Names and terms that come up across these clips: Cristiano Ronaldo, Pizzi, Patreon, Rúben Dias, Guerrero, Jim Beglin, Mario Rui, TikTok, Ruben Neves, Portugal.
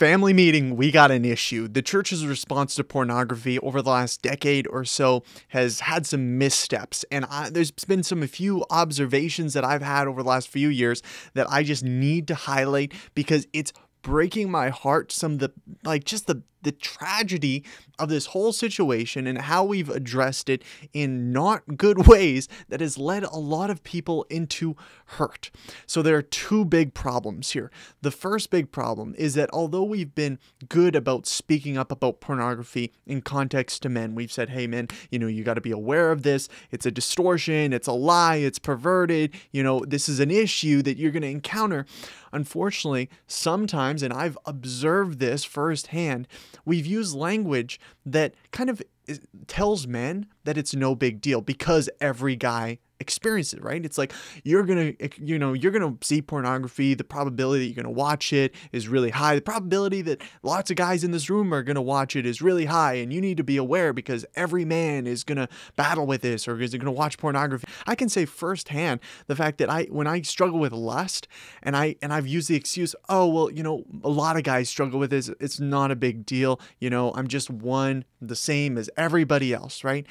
Family meeting, we got an issue. The church's response to pornography over the last decade or so has had some missteps, and there's been a few observations that I've had over the last few years that I just need to highlight because it's breaking my heart, some of the, like, just the tragedy of this whole situation and how we've addressed it in not good ways that has led a lot of people into hurt. So there are two big problems here. The first big problem is that although we've been good about speaking up about pornography in context to men, we've said, hey men, you know, you got to be aware of this. It's a distortion. It's a lie. It's perverted. You know, this is an issue that you're going to encounter. Unfortunately, sometimes, and I've observed this firsthand, we've used language that kind of tells men that it's no big deal because every guy experiences it, right? It's like, you're going to, you know, you're going to see pornography. The probability that you're going to watch it is really high. The probability that lots of guys in this room are going to watch it is really high. And you need to be aware because every man is going to battle with this or is going to watch pornography. I can say firsthand the fact that when I struggle with lust and I've used the excuse, oh, well, you know, a lot of guys struggle with this. It's not a big deal. You know, I'm just one, the same as everybody else, right?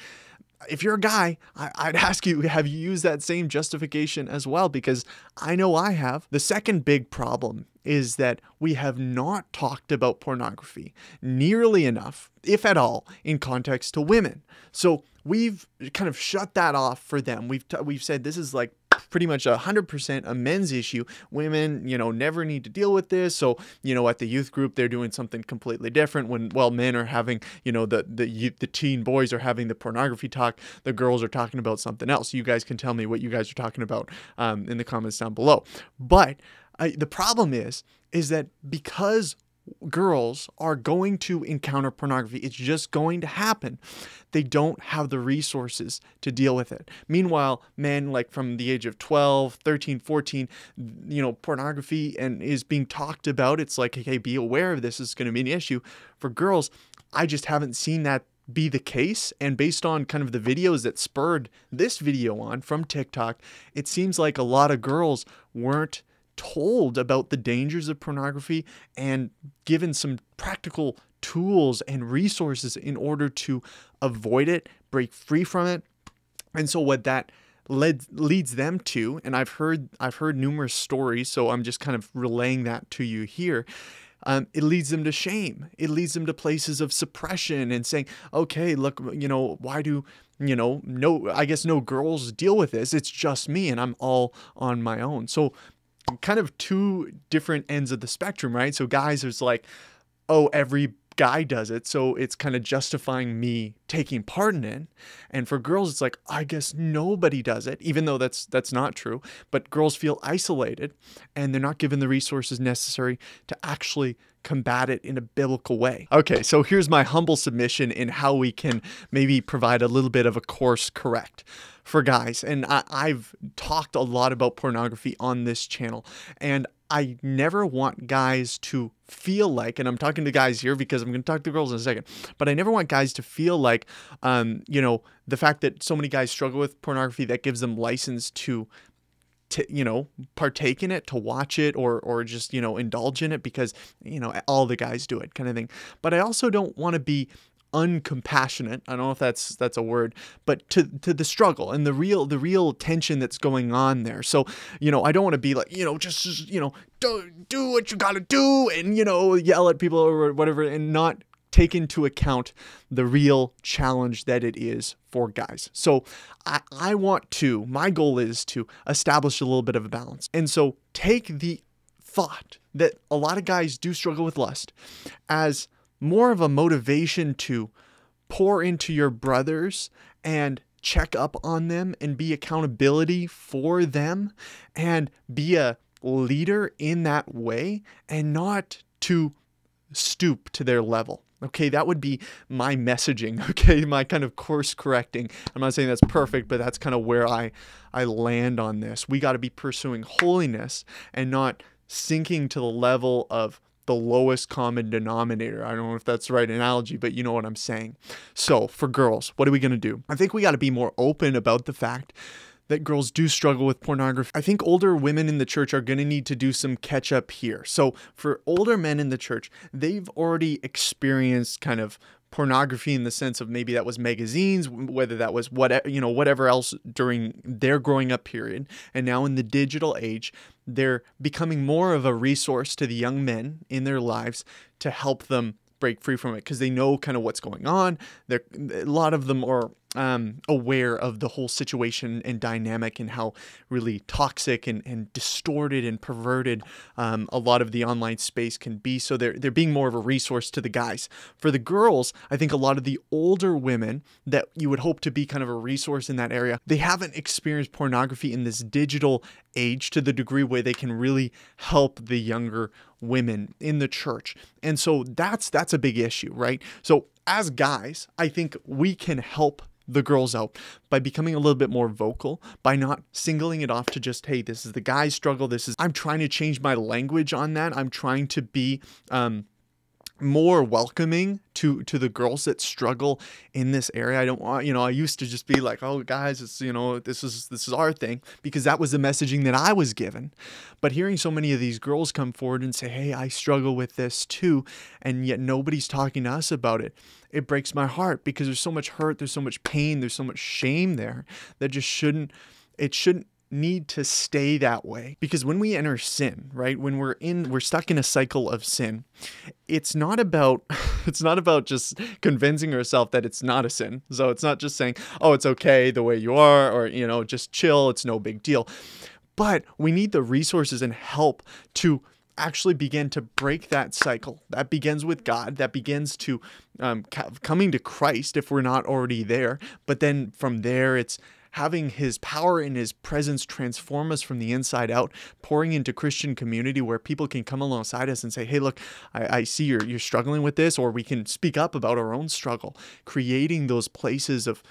If you're a guy, I'd ask you, have you used that same justification as well? Because I know I have. The second big problem is that we have not talked about pornography nearly enough, if at all, in context to women. So we've kind of shut that off for them. We've said this is like pretty much 100% a men's issue. Women, you know, never need to deal with this. So, you know, at the youth group, they're doing something completely different when, well, men are having, you know, the teen boys are having the pornography talk. The girls are talking about something else. You guys can tell me what you guys are talking about in the comments down below. But the problem is that because girls are going to encounter pornography, it's just going to happen, they don't have the resources to deal with it. Meanwhile, men, like from the age of 12, 13, 14, you know, pornography and is being talked about. It's like, hey, be aware of this. It's going to be an issue. For girls, I just haven't seen that be the case. And based on kind of the videos that spurred this video on from TikTok, it seems like a lot of girls weren't told about the dangers of pornography and given some practical tools and resources in order to avoid it, break free from it. And so what that leads them to, and I've heard numerous stories, so I'm just kind of relaying that to you here. It leads them to shame. It leads them to places of suppression and saying, okay, look, you know, why do, you know, I guess no girls deal with this. It's just me and I'm all on my own. So kind of two different ends of the spectrum, right? So guys, it's like, oh, every guy does it, so it's kind of justifying me taking part in it. And for girls, it's like, I guess nobody does it, even though that's not true. But girls feel isolated and they're not given the resources necessary to actually combat it in a biblical way. Okay, so here's my humble submission in how we can maybe provide a little bit of a course correct for guys. And I've talked a lot about pornography on this channel, and I never want guys to feel like, and I'm talking to guys here because I'm going to talk to girls in a second, but I never want guys to feel like, you know, the fact that so many guys struggle with pornography, that gives them license to you know, partake in it, to watch it, or just, you know, indulge in it because, you know, all the guys do it kind of thing. But I also don't want to be uncompassionate. I don't know if that's a word, but to the struggle and the real tension that's going on there. So, you know, I don't want to be like, you know, just, you know, do what you got to do and, you know, yell at people or whatever and not take into account the real challenge that it is for guys. So my goal is to establish a little bit of a balance. And so take the thought that a lot of guys do struggle with lust as more of a motivation to pour into your brothers and check up on them and be accountability for them and be a leader in that way and not to stoop to their level. Okay, that would be my messaging, okay, my kind of course correcting. I'm not saying that's perfect, but that's kind of where I land on this. We got to be pursuing holiness and not sinking to the level of the lowest common denominator. I don't know if that's the right analogy, but you know what I'm saying. So for girls, what are we going to do? I think we got to be more open about the fact that girls do struggle with pornography. I think older women in the church are going to need to do some catch up here. So for older men in the church, they've already experienced kind of pornography in the sense of maybe that was magazines, whether that was whatever, you know, whatever else during their growing up period. And now in the digital age, they're becoming more of a resource to the young men in their lives to help them break free from it, because they know kind of what's going on. They're, a lot of them are aware of the whole situation and dynamic and how really toxic and distorted and perverted a lot of the online space can be. So they're being more of a resource to the guys. For the girls, I think a lot of the older women that you would hope to be kind of a resource in that area, they haven't experienced pornography in this digital age to the degree where they can really help the younger women in the church. And so that's a big issue, right? So as guys, I think we can help the girls out by becoming a little bit more vocal, by not singling it off to just, hey, this is the guy's struggle. This is, I'm trying to change my language on that. I'm trying to be more welcoming to the girls that struggle in this area. I don't want, you know, I used to just be like, oh guys, it's, you know, this is our thing, because that was the messaging that I was given. But hearing so many of these girls come forward and say, hey, I struggle with this too, and yet nobody's talking to us about it, it breaks my heart, because there's so much hurt, there's so much pain, there's so much shame there that just shouldn't, it shouldn't need to stay that way. Because when we enter sin, right, when we're stuck in a cycle of sin, it's not about just convincing yourself that it's not a sin. So it's not just saying, oh, it's okay the way you are, or, you know, just chill, it's no big deal. But we need the resources and help to actually begin to break that cycle. That begins with God. That begins to coming to Christ if we're not already there. But then from there, it's having his power and his presence transform us from the inside out, pouring into Christian community where people can come alongside us and say, hey, look, I see you're struggling with this, or we can speak up about our own struggle, creating those places of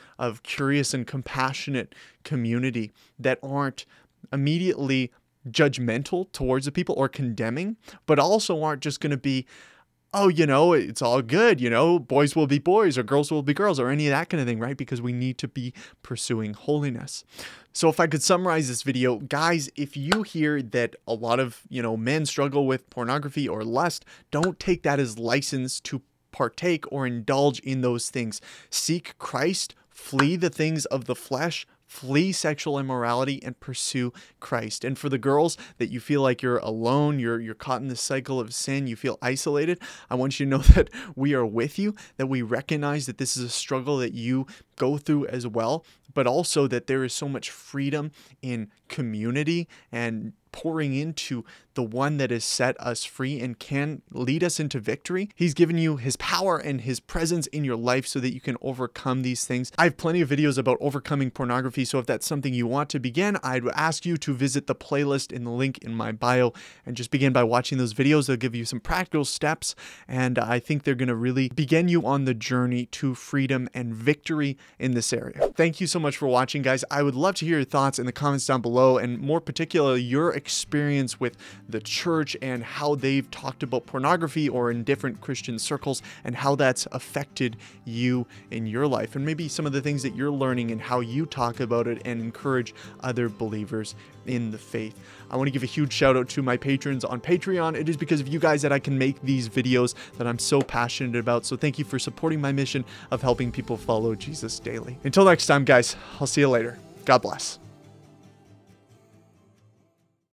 curious and compassionate community that aren't immediately judgmental towards the people or condemning, but also aren't just going to be, oh, you know, it's all good, you know, boys will be boys or girls will be girls or any of that kind of thing, right? Because we need to be pursuing holiness. So if I could summarize this video, guys, if you hear that a lot of, you know, men struggle with pornography or lust, don't take that as license to partake or indulge in those things. Seek Christ, flee the things of the flesh, flee sexual immorality, and pursue Christ. And for the girls that you feel like you're alone, you're caught in this cycle of sin, you feel isolated, I want you to know that we are with you, that we recognize that this is a struggle that you go through as well, but also that there is so much freedom in community and pouring into the one that has set us free and can lead us into victory. He's given you his power and his presence in your life so that you can overcome these things. I have plenty of videos about overcoming pornography, so if that's something you want to begin, I'd ask you to visit the playlist in the link in my bio and just begin by watching those videos. They'll give you some practical steps, and I think they're going to really begin you on the journey to freedom and victory in this area. Thank you so much for watching, guys. I would love to hear your thoughts in the comments down below, and more particularly your experience with the church and how they've talked about pornography or in different Christian circles and how that's affected you in your life, and maybe some of the things that you're learning and how you talk about it and encourage other believers in the faith. I want to give a huge shout out to my patrons on Patreon. It is because of you guys that I can make these videos that I'm so passionate about. So thank you for supporting my mission of helping people follow Jesus daily. Until next time, guys, I'll see you later. God bless.